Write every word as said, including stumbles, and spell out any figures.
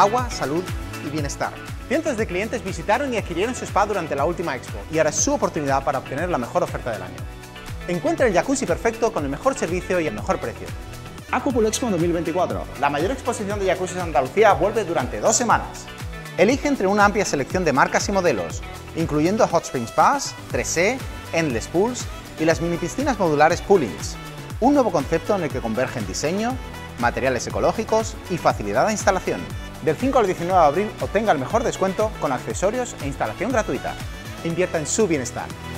agua, salud y bienestar. Cientos de clientes visitaron y adquirieron su spa durante la última expo y ahora es su oportunidad para obtener la mejor oferta del año. Encuentra el jacuzzi perfecto con el mejor servicio y el mejor precio. Aquapool Expo dos mil veinticuatro. La mayor exposición de jacuzzis de Andalucía vuelve durante dos semanas. Elige entre una amplia selección de marcas y modelos, incluyendo HotSpring Spas, tres E, Endless Pools y las mini piscinas modulares Poolings. Un nuevo concepto en el que convergen diseño, materiales ecológicos y facilidad de instalación. Del cinco al diecinueve de abril obtenga el mejor descuento con accesorios e instalación gratuita. Invierta en su bienestar.